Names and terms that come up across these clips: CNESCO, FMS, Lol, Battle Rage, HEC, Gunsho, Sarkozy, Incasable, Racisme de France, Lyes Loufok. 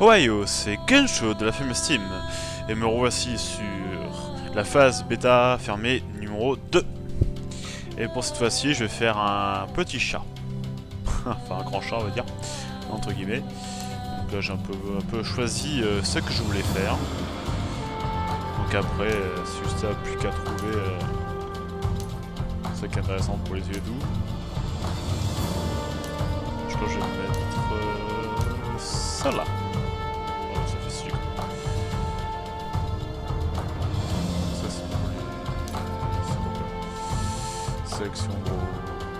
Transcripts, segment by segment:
Ohio, c'est Gunsho de la FMS Team, et me revoici sur la phase bêta fermée numéro 2. Et pour cette fois-ci, je vais faire un petit chat, enfin un grand chat on va dire, entre guillemets. Donc là j'ai un peu choisi ce que je voulais faire. Donc après, c'est juste ça, plus qu'à trouver ce qui est intéressant pour les yeux doux. Je crois que je vais mettre ça là. Voilà, ça fait sucre. Ça c'est pour les... Section gros.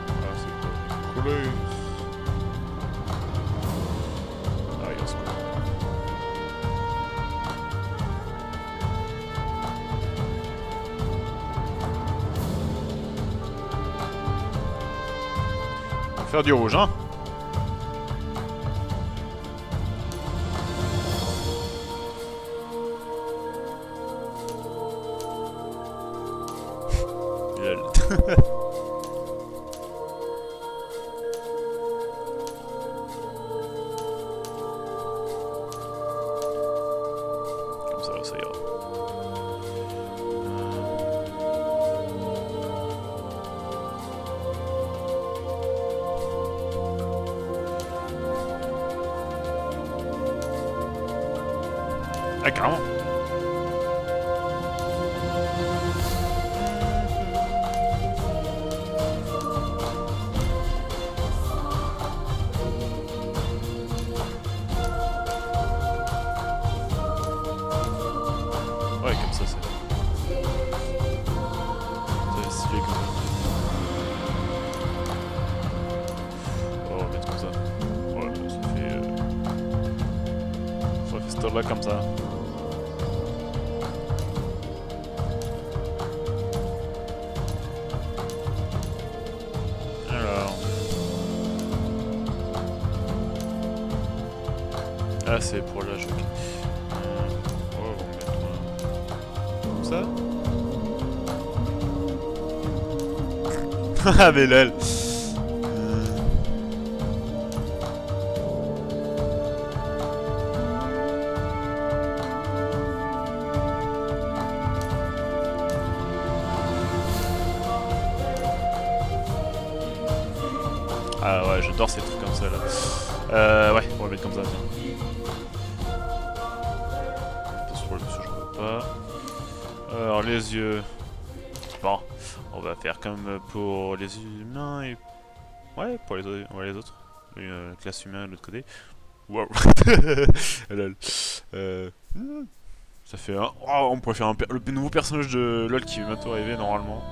Voilà, c'est pour les couleurs. Ah, il y a ce coup. On va faire du rouge, hein. Ah, carrément. Ouais, comme ça, c'est... Là comme ça. Alors. Ah, c'est pour la joke. Oh, on va mettre comme ça. Ah mais lol. Ah ouais, j'adore ces trucs comme ça là. Ouais, on va mettre comme ça, tiens. Parce que je peux pas. Alors les yeux. Bon, on va faire comme pour les humains et. Ouais, pour les autres. Ouais, les autres. Une classe humaine de l'autre côté. Wow. Ça fait un. Oh, on pourrait faire le nouveau personnage de LOL qui va bientôt arriver normalement.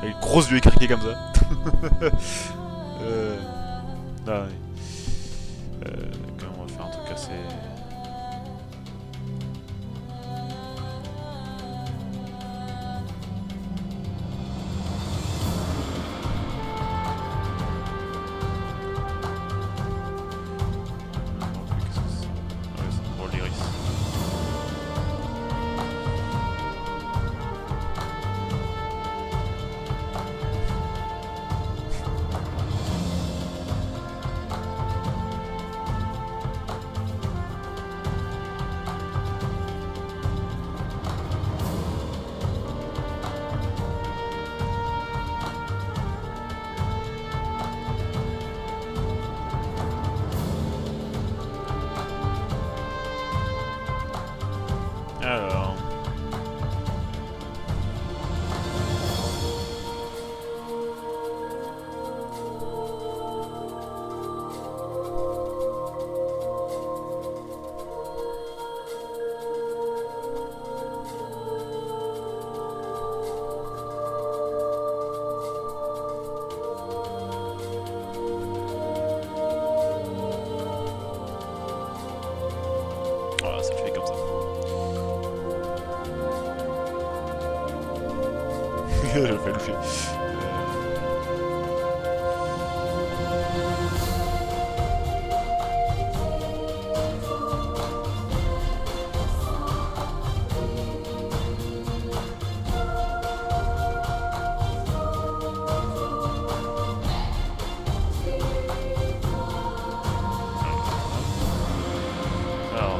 Avec une grosse vue écarquée comme ça. Là, on va faire un truc assez... Alors... Voilà, ça fait comme ça. Je vais le faire. Alors,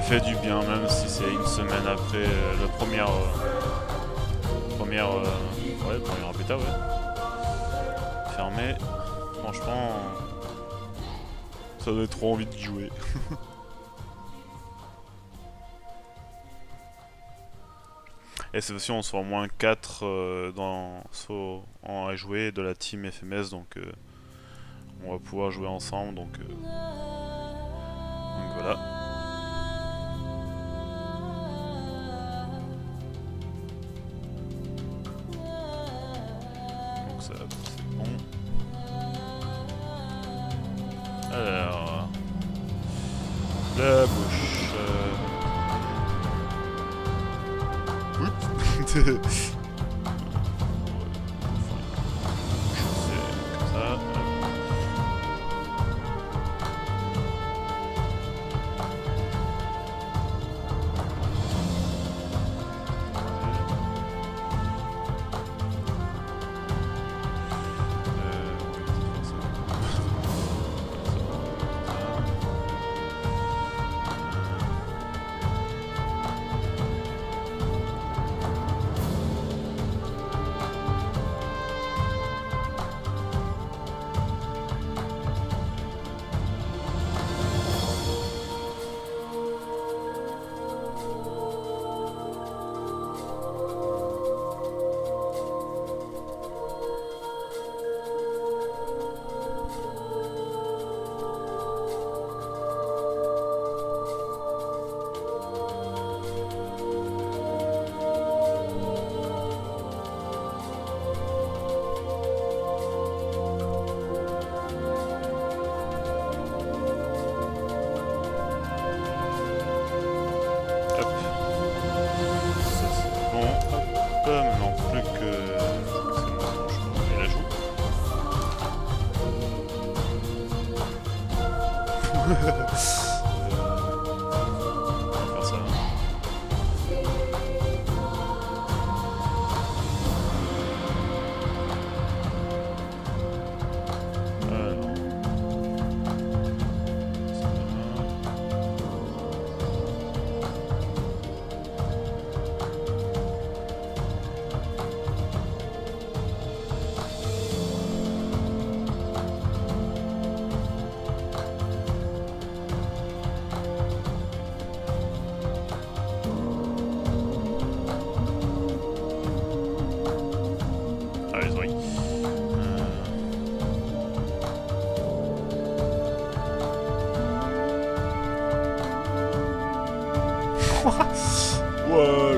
ça fait du bien, même si c'est une semaine après la première... première bêta, ouais. Fermé. Franchement... ça donne trop envie de jouer. Et cette fois-ci on sera au moins 4 à jouer de la team FMS, donc on va pouvoir jouer ensemble, donc voilà. Donc ça c'est bon. Alors la bouche. Je vais faire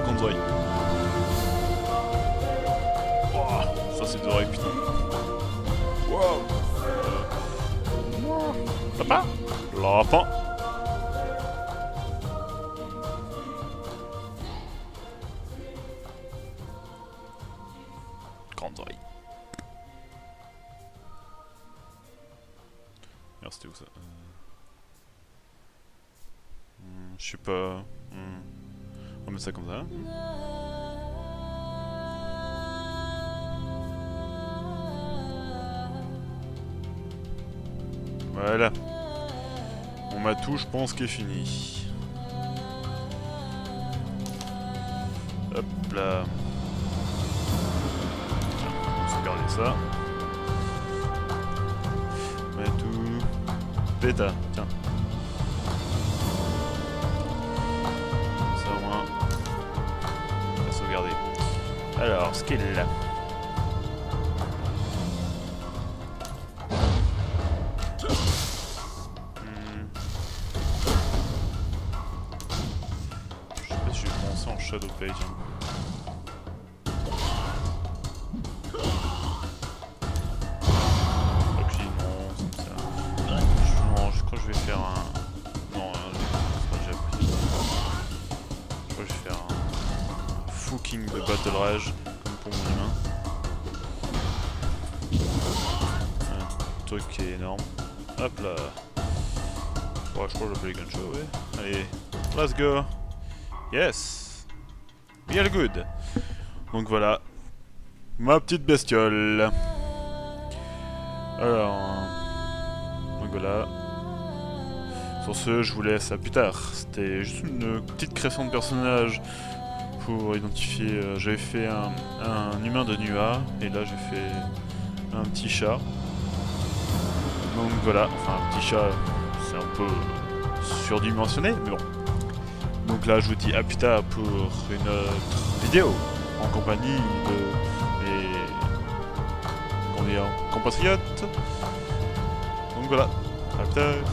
comme ça. Gonzoi. Wow, ça c'est doré, putain. Wow. Papa. Lapin. Gonzoi. Merde, c'était où ça? Je sais pas. On met ça comme ça. Voilà. On m'a tout, je pense, qui est fini. Hop là. Tiens, on va regarder ça. On met tout. Bêta, tiens. Alors, skill. Je sais pas si je vais commencer en shadow page. De Battle Rage, comme pour mon humain. Un truc qui est énorme. Hop là. Ouais, je crois que je vais appeler Gunsho, ouais. Allez, let's go. Yes. Real good. Donc voilà. Ma petite bestiole. Alors. Donc voilà. Sur ce, je vous laisse à plus tard. C'était juste une petite création de personnage pour identifier. J'avais fait un humain de Nua, et là j'ai fait un petit chat. Donc voilà, enfin un petit chat, c'est un peu surdimensionné, mais bon. Donc là je vous dis à plus tard pour une autre vidéo en compagnie de mes compatriotes. Donc voilà, à plus tard.